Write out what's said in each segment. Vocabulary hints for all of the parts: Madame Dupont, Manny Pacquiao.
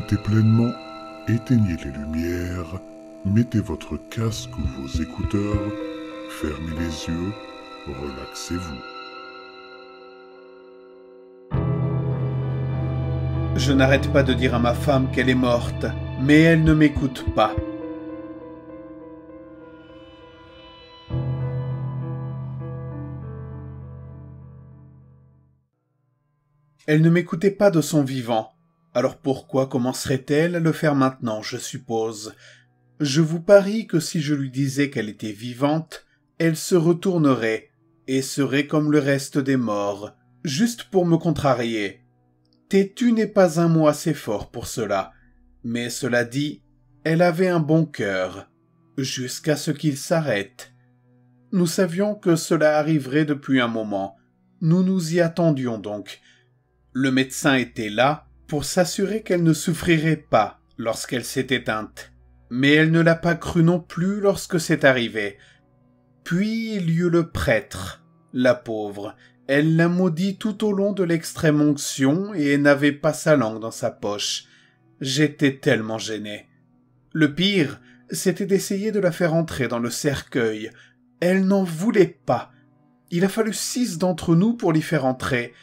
profitez pleinement, éteignez les lumières, mettez votre casque ou vos écouteurs, fermez les yeux, relaxez-vous. Je n'arrête pas de dire à ma femme qu'elle est morte, mais elle ne m'écoute pas. Elle ne m'écoutait pas de son vivant. Alors pourquoi commencerait-elle à le faire maintenant, je suppose? Je vous parie que si je lui disais qu'elle était vivante, elle se retournerait, et serait comme le reste des morts, juste pour me contrarier. Têtu n'est pas un mot assez fort pour cela, mais cela dit, elle avait un bon cœur, jusqu'à ce qu'il s'arrête. Nous savions que cela arriverait depuis un moment, nous nous y attendions donc. Le médecin était là, pour s'assurer qu'elle ne souffrirait pas lorsqu'elle s'est éteinte. Mais elle ne l'a pas cru non plus lorsque c'est arrivé. Puis il y eut le prêtre, la pauvre. Elle l'a maudit tout au long de l'extrême onction et n'avait pas sa langue dans sa poche. J'étais tellement gêné. Le pire, c'était d'essayer de la faire entrer dans le cercueil. Elle n'en voulait pas. Il a fallu 6 d'entre nous pour l'y faire entrer.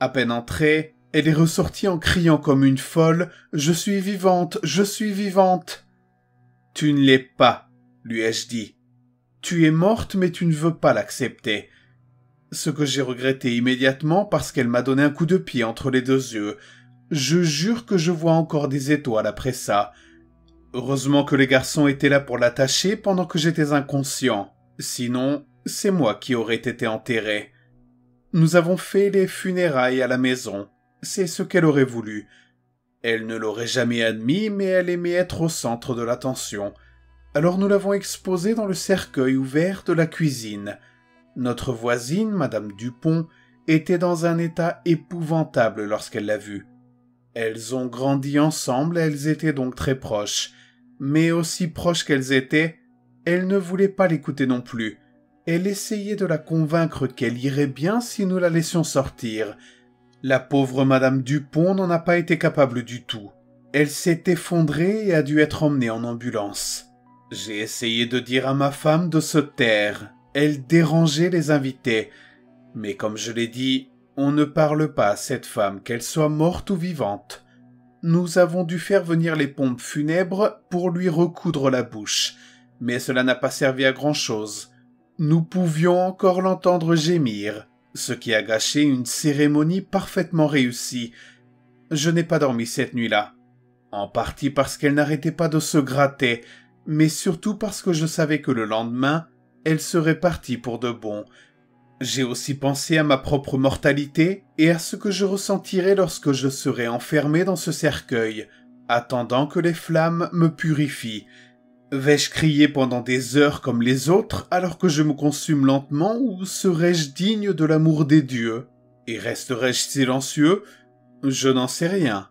À peine entrée, elle est ressortie en criant comme une folle « Je suis vivante, je suis vivante !»« Tu ne l'es pas, » lui ai-je dit. « Tu es morte, mais tu ne veux pas l'accepter. » Ce que j'ai regretté immédiatement parce qu'elle m'a donné un coup de pied entre les 2 yeux. Je jure que je vois encore des étoiles après ça. Heureusement que les garçons étaient là pour l'attacher pendant que j'étais inconscient. Sinon, c'est moi qui aurais été enterré. Nous avons fait les funérailles à la maison. C'est ce qu'elle aurait voulu. Elle ne l'aurait jamais admis, mais elle aimait être au centre de l'attention. Alors nous l'avons exposée dans le cercueil ouvert de la cuisine. Notre voisine, Madame Dupont, était dans un état épouvantable lorsqu'elle l'a vue. Elles ont grandi ensemble, elles étaient donc très proches. Mais aussi proches qu'elles étaient, elle ne voulait pas l'écouter non plus. Elle essayait de la convaincre qu'elle irait bien si nous la laissions sortir. La pauvre Madame Dupont n'en a pas été capable du tout. Elle s'est effondrée et a dû être emmenée en ambulance. J'ai essayé de dire à ma femme de se taire. Elle dérangeait les invités. Mais comme je l'ai dit, on ne parle pas à cette femme, qu'elle soit morte ou vivante. Nous avons dû faire venir les pompes funèbres pour lui recoudre la bouche. Mais cela n'a pas servi à grand-chose. Nous pouvions encore l'entendre gémir, ce qui a gâché une cérémonie parfaitement réussie. Je n'ai pas dormi cette nuit-là, en partie parce qu'elle n'arrêtait pas de se gratter, mais surtout parce que je savais que le lendemain, elle serait partie pour de bon. J'ai aussi pensé à ma propre mortalité et à ce que je ressentirais lorsque je serais enfermé dans ce cercueil, attendant que les flammes me purifient. Vais-je crier pendant des heures comme les autres alors que je me consume lentement ou serai-je digne de l'amour des dieux? Et resterai-je silencieux? Je n'en sais rien.